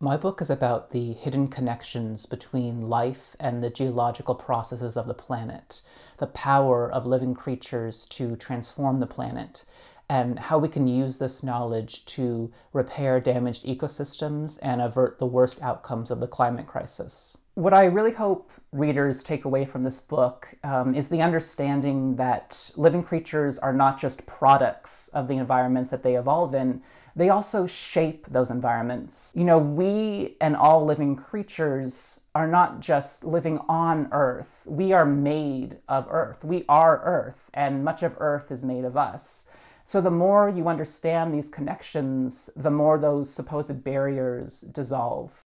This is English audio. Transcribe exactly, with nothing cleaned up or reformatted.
My book is about the hidden connections between life and the geological processes of the planet, the power of living creatures to transform the planet, and how we can use this knowledge to repair damaged ecosystems and avert the worst outcomes of the climate crisis. What I really hope readers take away from this book um, is the understanding that living creatures are not just products of the environments that they evolve in, they also shape those environments. You know, we and all living creatures are not just living on Earth. We are made of Earth. We are Earth, and much of Earth is made of us. So the more you understand these connections, the more those supposed barriers dissolve.